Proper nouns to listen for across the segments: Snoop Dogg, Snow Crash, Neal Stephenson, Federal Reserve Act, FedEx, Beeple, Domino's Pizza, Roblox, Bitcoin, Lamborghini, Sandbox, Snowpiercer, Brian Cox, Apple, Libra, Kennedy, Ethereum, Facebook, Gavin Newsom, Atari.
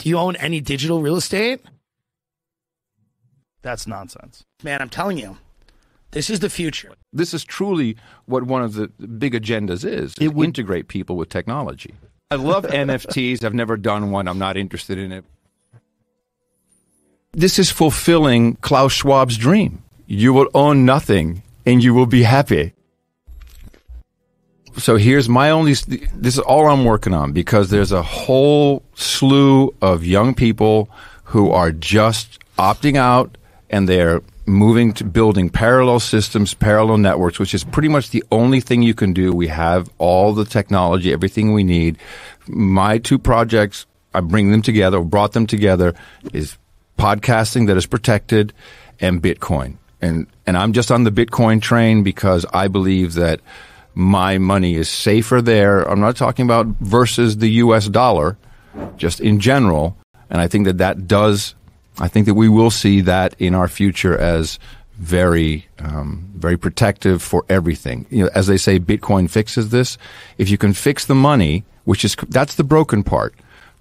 Do you own any digital real estate? That's nonsense. Man, I'm telling you, this is the future. This is truly what one of the big agendas is. It would integrate people with technology. I love NFTs. I've never done one. I'm not interested in it. This is fulfilling Klaus Schwab's dream. You will own nothing and you will be happy. So here's my only, this is all I'm working on, because there's a whole slew of young people who are just opting out, and they're moving to building parallel systems, parallel networks, which is pretty much the only thing you can do. We have all the technology, everything we need. My two projects, I bring them together, or brought them together, is podcasting that is protected and Bitcoin. And I'm just on the Bitcoin train because I believe that my money is safer there. I'm not talking about versus the U.S. dollar, just in general. And I think that that does, I think that we will see that in our future as very, very protective for everything. You know, as they say, Bitcoin fixes this. If you can fix the money, which is, that's the broken part.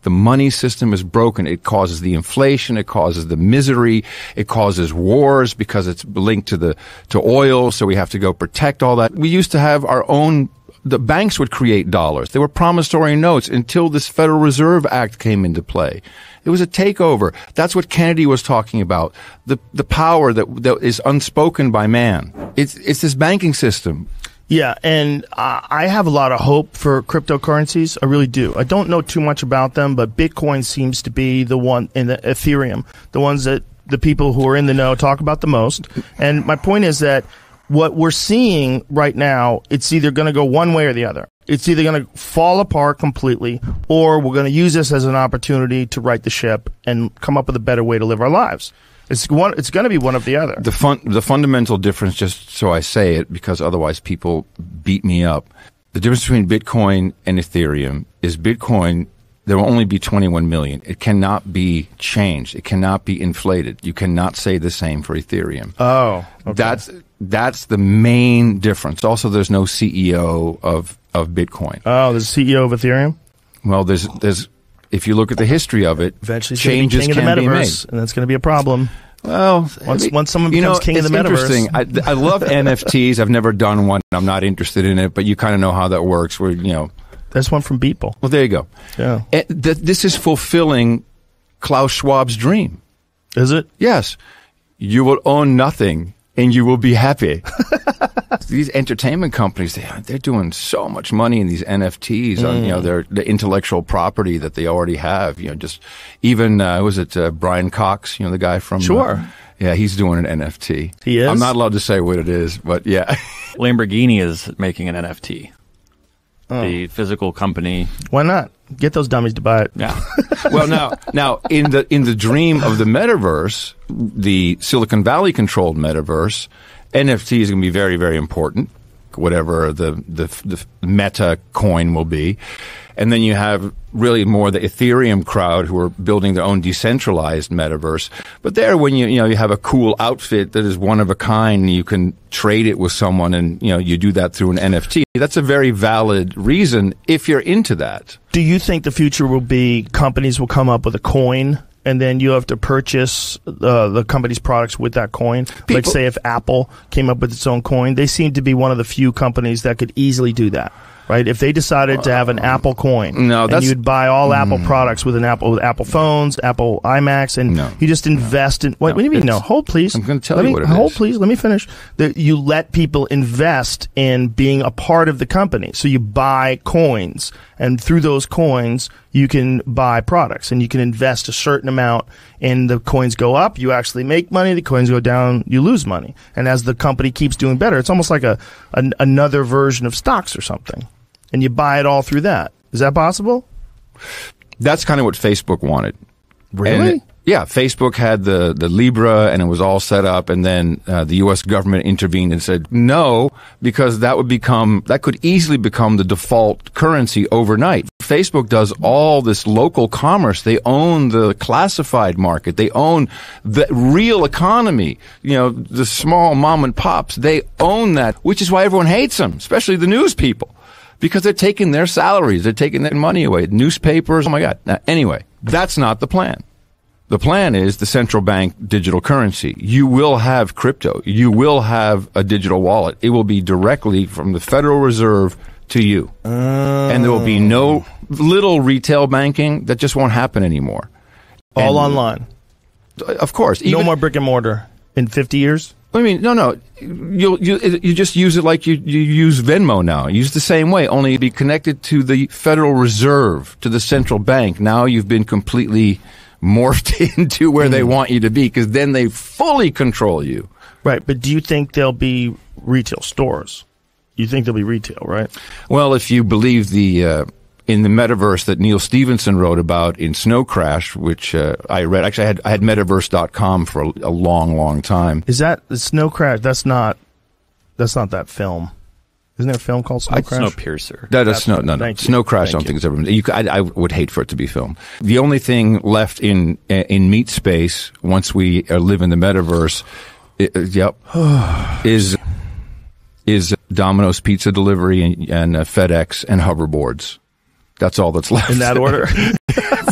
The money system is broken. It causes the inflation. It causes the misery. It causes wars because it's linked to the, to oil. So we have to go protect all that. We used to have our own, the banks would create dollars. They were promissory notes until this Federal Reserve Act came into play. It was a takeover. That's what Kennedy was talking about. The power that is unspoken by man. It's this banking system. Yeah, and I have a lot of hope for cryptocurrencies. I really do. I don't know too much about them, but Bitcoin seems to be the one, and the Ethereum, the ones that the people who are in the know talk about the most. And my point is that what we're seeing right now, it's either going to go one way or the other. It's either going to fall apart completely, or we're going to use this as an opportunity to right the ship and come up with a better way to live our lives. It's going to be one of the other. The fundamental difference, just so I say it, because otherwise people beat me up. The difference between Bitcoin and Ethereum is Bitcoin, there will only be 21 million. It cannot be changed. It cannot be inflated. You cannot say the same for Ethereum. Oh, okay. That's the main difference. Also, there's no CEO of Bitcoin. Oh, there's a CEO of Ethereum? Well, there's if you look at the history of it, eventually changes can be made, and that's going to be a problem. Well, once someone becomes king of the metaverse, it's interesting. I love NFTs. I've never done one. I'm not interested in it, but you kind of know how that works. Where there's one from Beeple. Well, there you go. Yeah, this is fulfilling Klaus Schwab's dream. Is it? Yes, you will own nothing and you will be happy. These entertainment companies, they're doing so much money in these NFTs, on, the intellectual property that they already have. Just even, Brian Cox, the guy from... Sure. Yeah, he's doing an NFT. He is? I'm not allowed to say what it is, but yeah. Lamborghini is making an NFT. Oh. The physical company. Why not? Get those dummies to buy it. Yeah. Well, now in the dream of the metaverse, the Silicon Valley controlled metaverse, NFT is going to be very, very important, whatever the meta coin will be. And then you have really more the Ethereum crowd who are building their own decentralized metaverse. But there, when you have a cool outfit that is one of a kind, you can trade it with someone, and you do that through an NFT. That's a very valid reason if you're into that. Do you think the future will be companies will come up with a coin, and then you have to purchase the company's products with that coin? Like, say, if Apple came up with its own coin, they seem to be one of the few companies that could easily do that, right? If they decided to have an Apple coin, and you'd buy all Apple products with Apple phones, Apple iMacs, and you just invest in... What do you mean? No, hold, please. I'm going to tell you what it is. Hold, please. Let me finish. You let people invest in being a part of the company. So you buy coins, and through those coins... you can buy products, and you can invest a certain amount, and the coins go up, you actually make money, the coins go down, you lose money. And as the company keeps doing better, it's almost like another version of stocks or something. And you buy it all through that. Is that possible? That's kind of what Facebook wanted. Really? Yeah, Facebook had the Libra, and it was all set up, and then the U.S. government intervened and said no, because that could easily become the default currency overnight. Facebook does all this local commerce. They own the classified market. They own the real economy. The small mom and pops, they own that, which is why everyone hates them, especially the news people. because they're taking their salaries. They're taking their money away. Newspapers. Oh, my God. Now, anyway, that's not the plan. The plan is the central bank digital currency. You will have crypto. You will have a digital wallet. It will be directly from the Federal Reserve to you. And there will be no little retail banking. That just won't happen anymore. All online. Of course. No more brick and mortar in 50 years? I mean, no. You just use it like you use Venmo now. You use the same way, only be connected to the Federal Reserve, to the central bank. Now you've been completely morphed into where they want you to be, because then they fully control you. Right, but do you think there'll be retail stores? You think there'll be retail, right? Well, if you believe the in the metaverse that Neal Stephenson wrote about in Snow Crash, which I read. Actually, I had metaverse.com for a long time. Is that Snow Crash? That's not that film. Isn't there a film called Snow Crash? Snowpiercer. No. Snow Crash. I don't think it's ever been. I would hate for it to be filmed. The only thing left in meat space once we live in the metaverse, is Domino's Pizza delivery and FedEx and hoverboards. That's all that's left. In that order,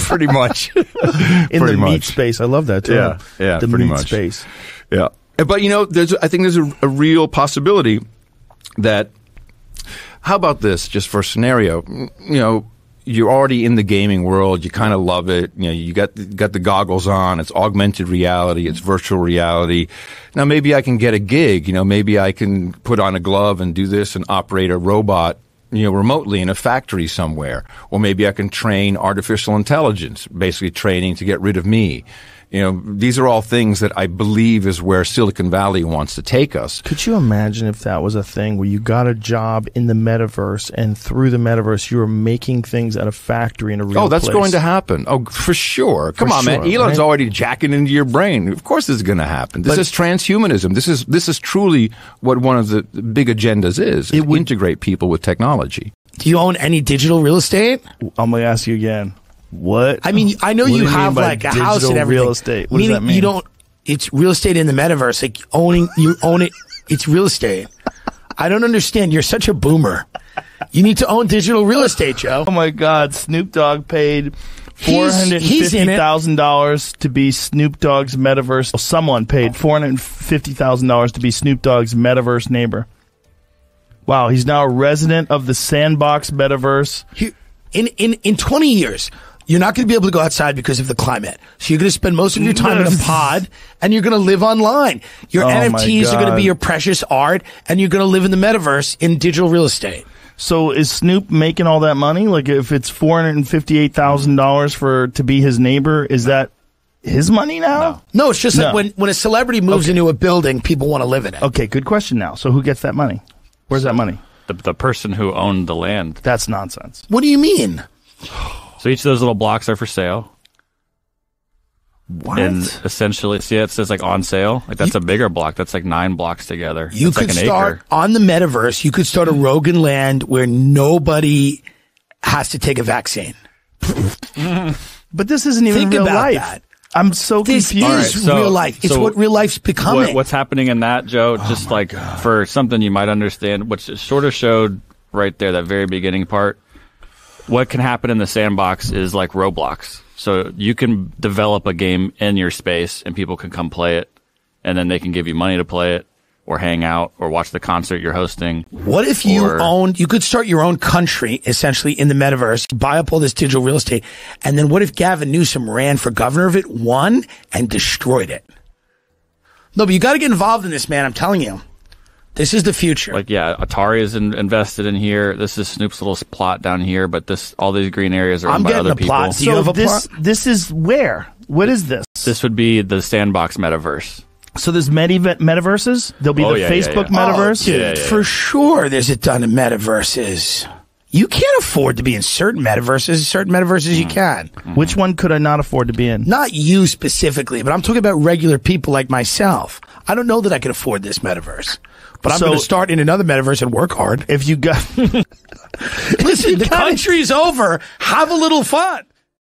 pretty much. Meat space, I love that too. Yeah, the meat space. Yeah, but you know, I think there's a real possibility that. How about this, just for a scenario? You know, you're already in the gaming world. You kind of love it. You know, you got the goggles on. It's augmented reality. It's virtual reality. Now, maybe I can get a gig. You know, maybe I can put on a glove and do this and operate a robot, you know, remotely in a factory somewhere. Or maybe I can train artificial intelligence, basically training to get rid of me. You know, these are all things that I believe is where Silicon Valley wants to take us. Could you imagine if that was a thing where you got a job in the metaverse, and through the metaverse you were making things at a factory in a real place? Oh, that's going to happen. Oh, for sure. Come on, man. Elon's already jacking into your brain. Of course this is going to happen. This is transhumanism. This is truly what one of the big agendas is. It would integrate people with technology. Do you own any digital real estate? I'm going to ask you again. What? I mean, I know you have like a house and everything. Real estate. What does that mean? You don't. It's real estate in the metaverse. Like you own it. It's real estate. I don't understand. You're such a boomer. You need to own digital real estate, Joe. Oh my God! Snoop Dogg paid $450,000 to be Snoop Dogg's metaverse. Someone paid $450,000 to be Snoop Dogg's metaverse neighbor. Wow! He's now a resident of the Sandbox metaverse. In 20 years. You're not going to be able to go outside because of the climate. So you're going to spend most of your time in a pod, and you're going to live online. Your NFTs are going to be your precious art, and you're going to live in the metaverse in digital real estate. So is Snoop making all that money? Like, if it's $458,000 to be his neighbor, is that his money now? No, it's just like when a celebrity moves into a building, people want to live in it. Okay, good question now. So who gets that money? Where's that money? The person who owned the land. That's nonsense. What do you mean? So each of those little blocks are for sale. What? And essentially, see, it says like on sale. Like that's a bigger block. That's like 9 blocks together. You could start on the metaverse. You could start a Rogan land where nobody has to take a vaccine. But this isn't even real life. That. I'm so confused. This is real life. It's what real life's becoming. What's happening in that, Joe? Just like for something you might understand, which sort of showed right there, that very beginning part. What can happen in the sandbox is like Roblox. So you can develop a game in your space, and people can come play it, and then they can give you money to play it, or hang out, or watch the concert you're hosting. What if you owned? You could start your own country, essentially, in the metaverse, buy up all this digital real estate, and then what if Gavin Newsom ran for governor of it, won, and destroyed it? No, but you got to get involved in this, man. I'm telling you. This is the future. Like, yeah, Atari is invested in here. This is Snoop's little plot down here, but all these green areas are owned by other people. I'm getting a plot. So this is where? What is this? This would be the Sandbox metaverse. So there's metaverses? There'll be Facebook metaverse? Oh, dude, for sure there's a ton of metaverses. You can't afford to be in certain metaverses. Certain metaverses you can. Which one could I not afford to be in? Not you specifically, but I'm talking about regular people like myself. I don't know that I could afford this metaverse. But I'm going to start in another metaverse and work hard. If you got... Listen, the country's over. Have a little fun.